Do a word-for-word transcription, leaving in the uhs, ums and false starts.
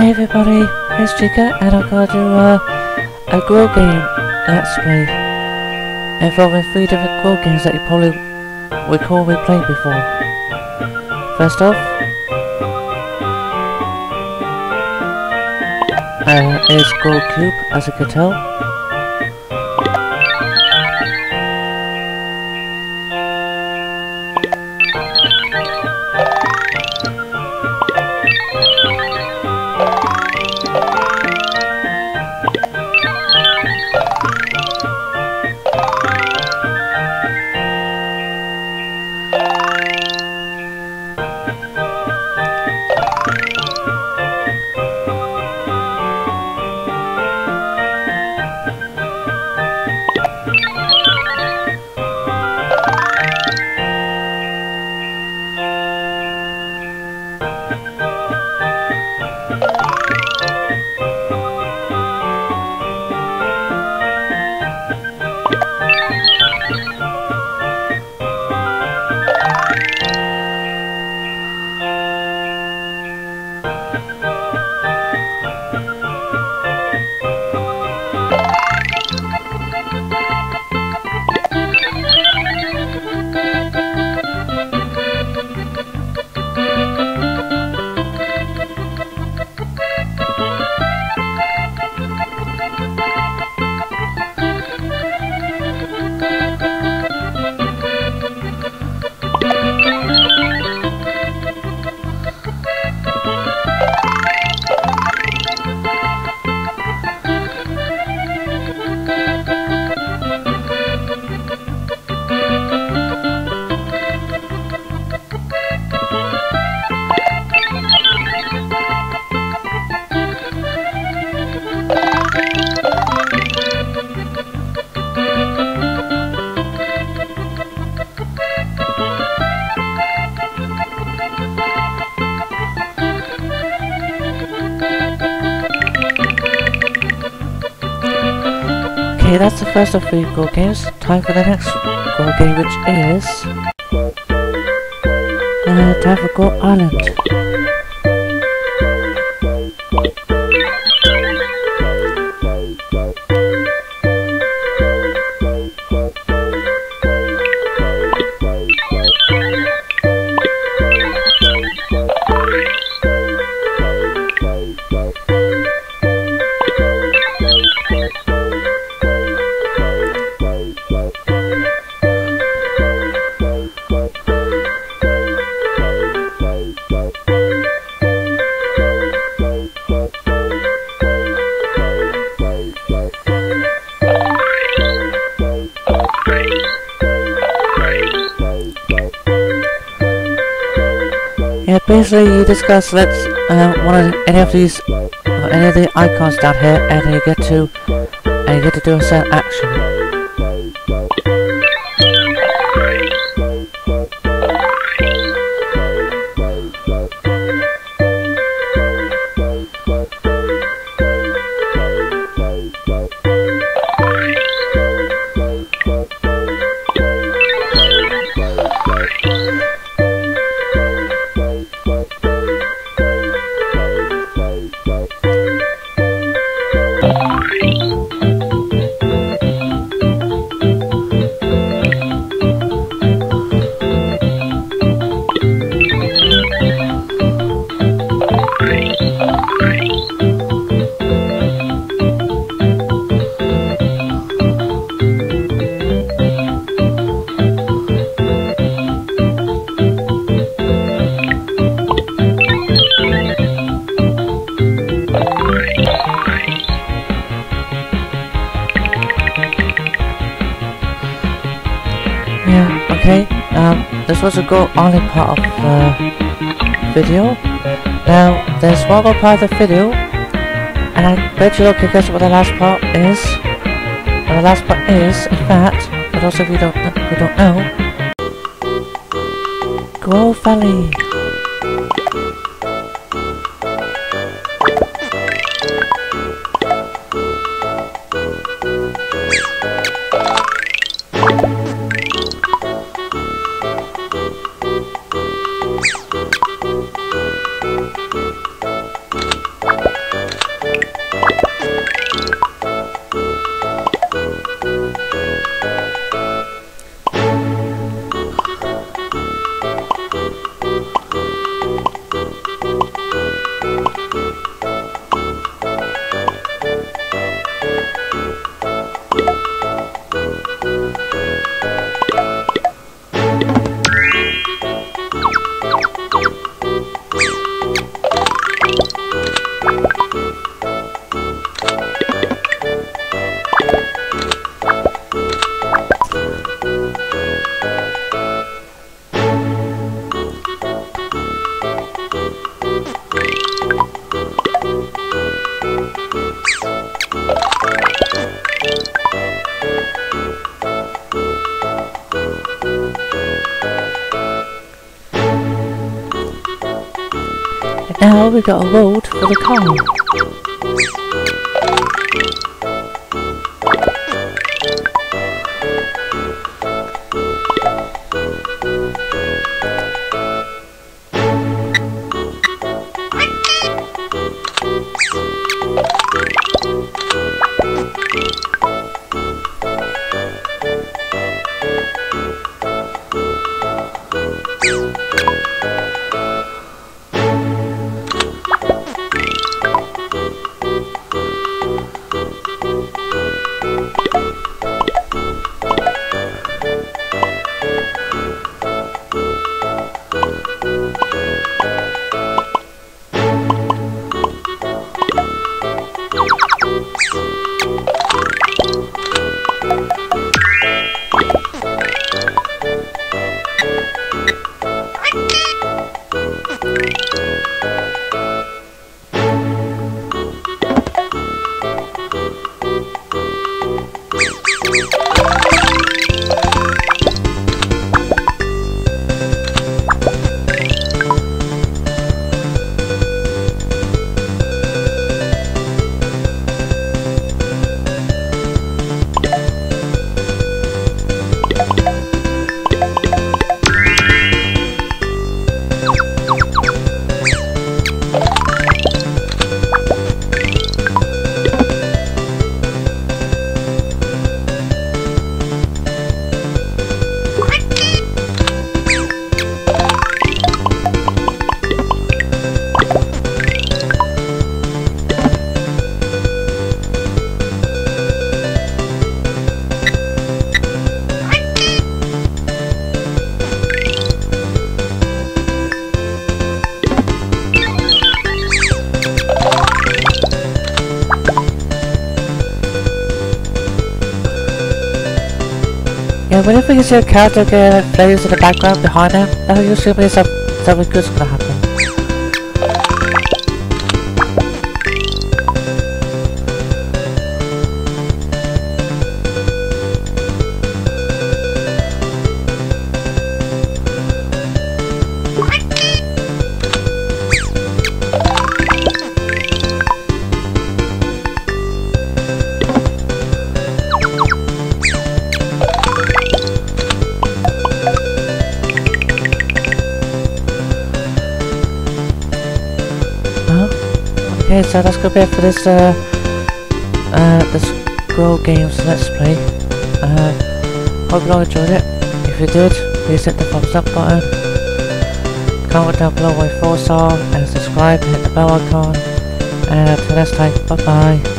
Hi everybody, here's Chica, and I'm gonna do uh, a grow game, actually, involving three different grow games that you probably recall we played before. First off, uh, is Grow Cube, as you can tell. Okay, that's the first of three Grow Games. Time for the next Grow Game, which is... Uh, time for Grow Island. Yeah, basically you just gotta select uh, one of any of these, uh, any of the icons down here, and you get to, and you get to do a certain action. Okay, um, this was a Grow Island part of the video. Now, there's one more part of the video, and I bet you all can guess what the last part is. Well, the last part is, in fact, but also if you don't, if you don't know, Grow family. Bye. Now we got a load for the common. Yeah, whenever you see a character get flames in the background behind him, that usually means some, something good's gonna happen. Okay, so that's gonna be it for this uh, uh, this Grow Games Let's Play. Uh, hope you all enjoyed it. If you did, please hit the thumbs up button. Comment down below what your thoughts are, and subscribe. Hit the bell icon. And until next time, bye bye.